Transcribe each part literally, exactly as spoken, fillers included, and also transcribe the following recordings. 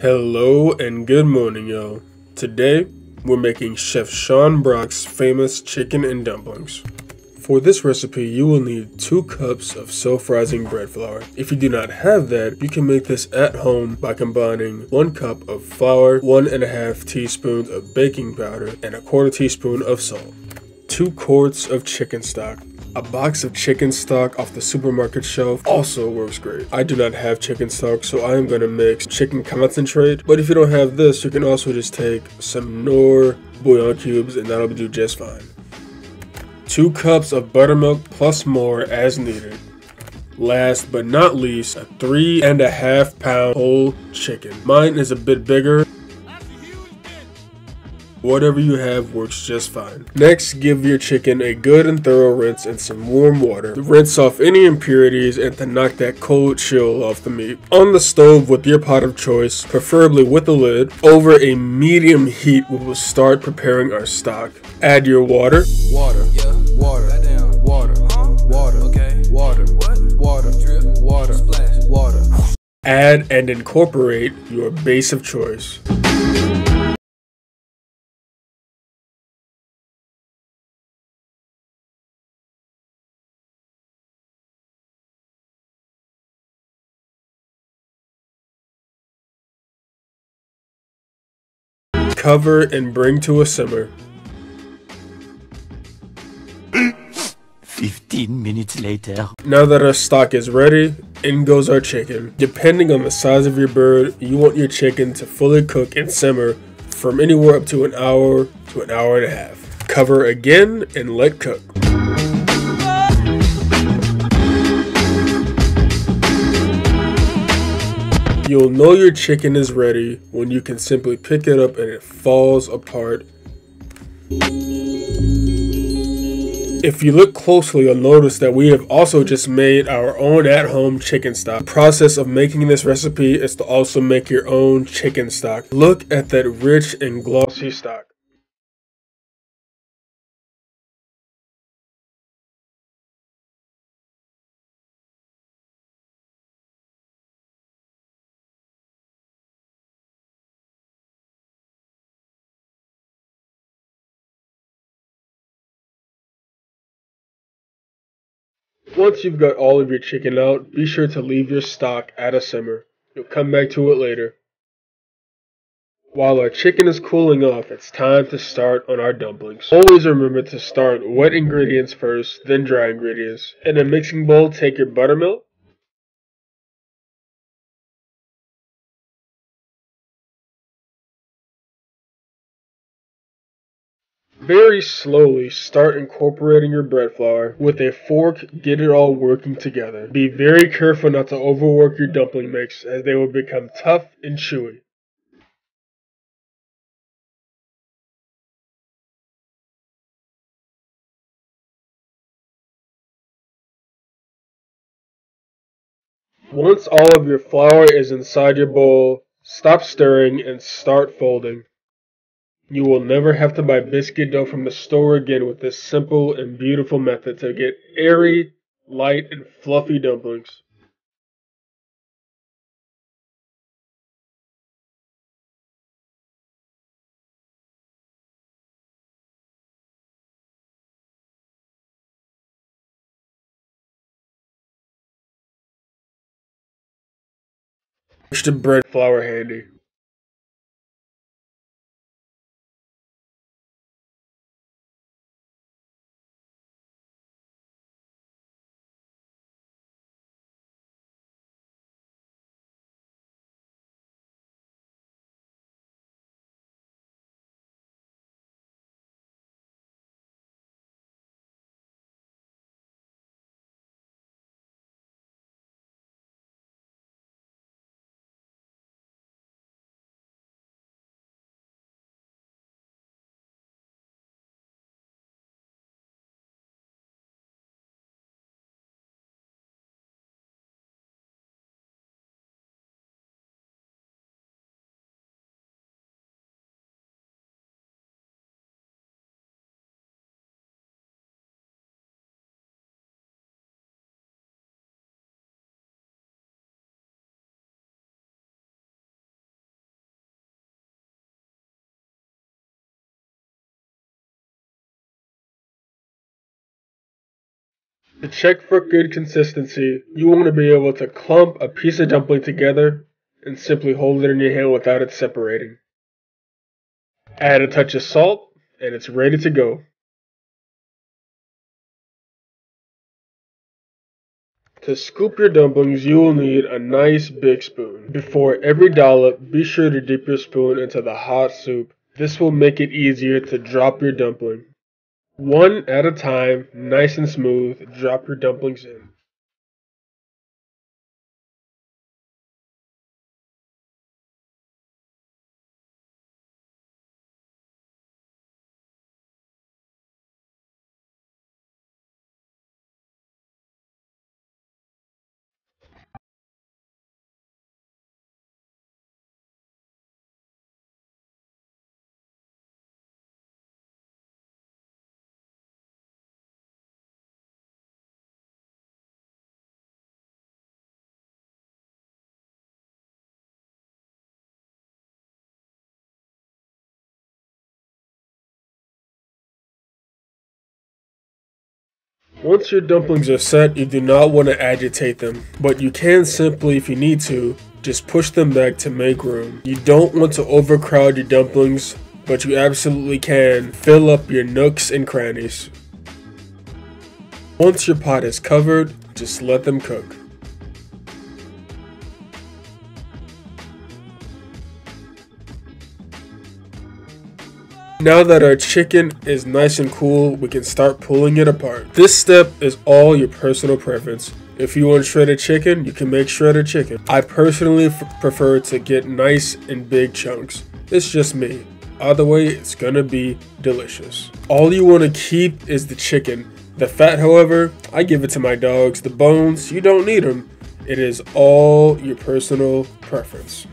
Hello and good morning, y'all. Today, we're making Chef Sean Brock's famous chicken and dumplings. For this recipe, you will need two cups of self-rising bread flour. If you do not have that, you can make this at home by combining one cup of flour, one and a half teaspoons of baking powder, and a quarter teaspoon of salt. Two quarts of chicken stock. A box of chicken stock off the supermarket shelf also works great. I do not have chicken stock, so I am going to mix chicken concentrate. But if you don't have this, you can also just take some Knorr bouillon cubes and that'll do just fine. Two cups of buttermilk plus more as needed. Last but not least, a three and a half pound whole chicken. Mine is a bit bigger. Whatever you have works just fine. Next, give your chicken a good and thorough rinse in some warm water to rinse off any impurities and to knock that cold chill off the meat. On the stove with your pot of choice, preferably with a lid, over a medium heat, we will start preparing our stock. Add your water. Water, yeah, water, down, water, huh? Water, okay, water, what? Water, drip, water, splash, water. Add and incorporate your base of choice. Cover and bring to a simmer. fifteen minutes later. Now that our stock is ready, in goes our chicken. Depending on the size of your bird, you want your chicken to fully cook and simmer from anywhere up to an hour to an hour and a half. Cover again and let cook. You'll know your chicken is ready when you can simply pick it up and it falls apart. If you look closely, you'll notice that we have also just made our own at-home chicken stock. The process of making this recipe is to also make your own chicken stock. Look at that rich and glossy stock. Once you've got all of your chicken out, be sure to leave your stock at a simmer. You'll come back to it later. While our chicken is cooling off, it's time to start on our dumplings. Always remember to start wet ingredients first, then dry ingredients. In a mixing bowl, take your buttermilk, very slowly start incorporating your bread flour. With a fork, get it all working together. Be very careful not to overwork your dumpling mix, as they will become tough and chewy. Once all of your flour is inside your bowl, stop stirring and start folding. You will never have to buy biscuit dough from the store again with this simple and beautiful method to get airy, light, and fluffy dumplings. Push the bread flour handy. To check for good consistency, you want to be able to clump a piece of dumpling together and simply hold it in your hand without it separating. Add a touch of salt, and it's ready to go. To scoop your dumplings, you will need a nice big spoon. Before every dollop, be sure to dip your spoon into the hot soup. This will make it easier to drop your dumpling. One at a time, nice and smooth, drop your dumplings in. Once your dumplings are set, you do not want to agitate them, but you can simply, if you need to, just push them back to make room. You don't want to overcrowd your dumplings, but you absolutely can fill up your nooks and crannies. Once your pot is covered, just let them cook. Now that our chicken is nice and cool, we can start pulling it apart. This step is all your personal preference. If you want shredded chicken, you can make shredded chicken. I personally f- prefer to get nice and big chunks. It's just me. Either way, it's gonna be delicious. All you wanna keep is the chicken. The fat, however, I give it to my dogs. The bones, you don't need them. It is all your personal preference.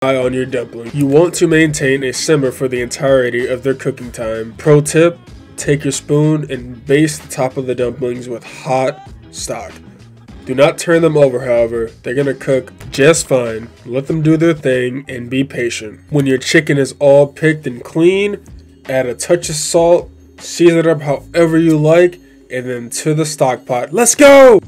On your dumpling, you want to maintain a simmer for the entirety of their cooking time. Pro tip: take your spoon and baste the top of the dumplings with hot stock. Do not turn them over, however, they're gonna cook just fine. Let them do their thing and be patient. When your chicken is all picked and clean, add a touch of salt, season it up however you like, and then to the stock pot. Let's go!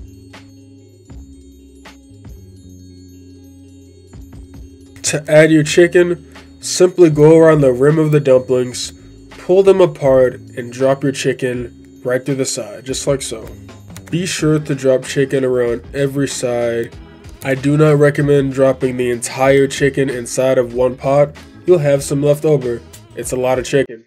To add your chicken, simply go around the rim of the dumplings, pull them apart, and drop your chicken right through the side, just like so. Be sure to drop chicken around every side. I do not recommend dropping the entire chicken inside of one pot. You'll have some left over. It's a lot of chicken.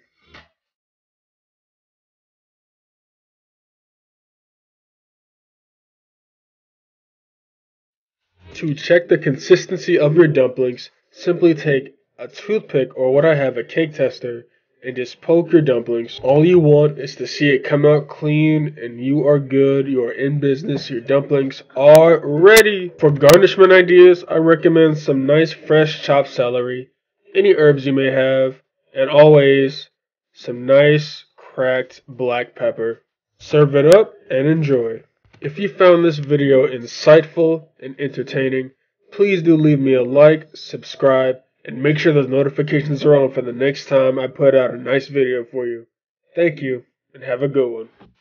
To check the consistency of your dumplings, simply take a toothpick or what I have, a cake tester, and just poke your dumplings. All you want is to see it come out clean, and you are good, you are in business, your dumplings are ready. For garnishment ideas, I recommend some nice fresh chopped celery, any herbs you may have, and always some nice cracked black pepper. Serve it up and enjoy. If you found this video insightful and entertaining, please do leave me a like, subscribe, and make sure those notifications are on for the next time I put out a nice video for you. Thank you, and have a good one.